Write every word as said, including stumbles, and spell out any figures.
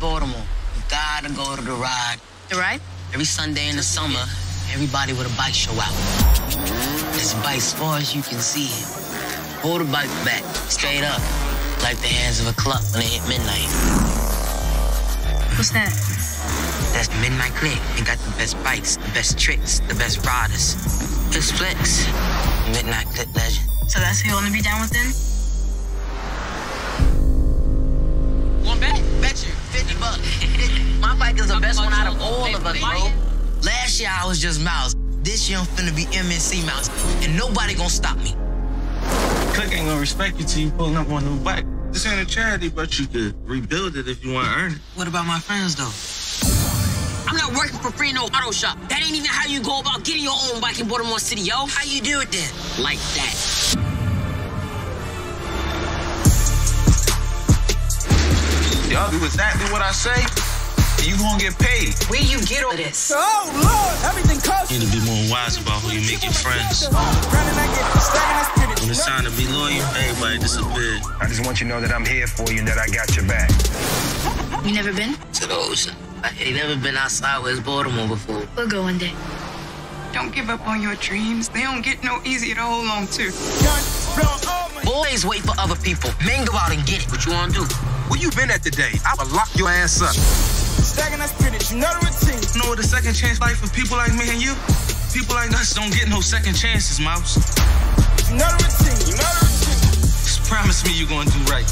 Baltimore, you gotta go to the ride. The ride? Every Sunday in the summer, everybody with a bike show out. This bike's far as you can see. Pull the bike back, straight up, like the hands of a clock when they hit midnight. What's that? That's Midnight Click. They got the best bikes, the best tricks, the best riders. It's flex. Midnight Click legend. So that's who you want to be down with then? One bet? Bet you. fifty bucks. My bike is the best one out of all of us, bro. Last year I was just Mouse. This year I'm finna be M N C Mouse. And nobody gonna stop me. Click ain't gonna respect you till you pulling up on a new bike. This ain't a charity, but you could rebuild it if you wanna earn it. What about my friends, though? I'm not working for free in no auto shop. That ain't even how you go about getting your own bike in Baltimore City, yo. How you do it then? Like that. Y'all do exactly what I say, and you gonna get paid. Where you get all this? Oh, Lord, everything costs. You need to be more wise about who you make your friends. When it's time to be loyal, everybody disappeared. I just want you to know that I'm here for you and that I got your back. You never been? To the ocean. I ain't never been outside West Baltimore before. We'll go one day. Don't give up on your dreams. They don't get no easier to hold on to. Boys wait for other people. Men go out and get it. What you wanna do? Where you been at today? I would lock your ass up. Stacking us spinach, you know the routine. You know what a second chance like for people like me and you? People like us don't get no second chances, Mouse. You know the routine, you know the routine. Just promise me you're gonna do right.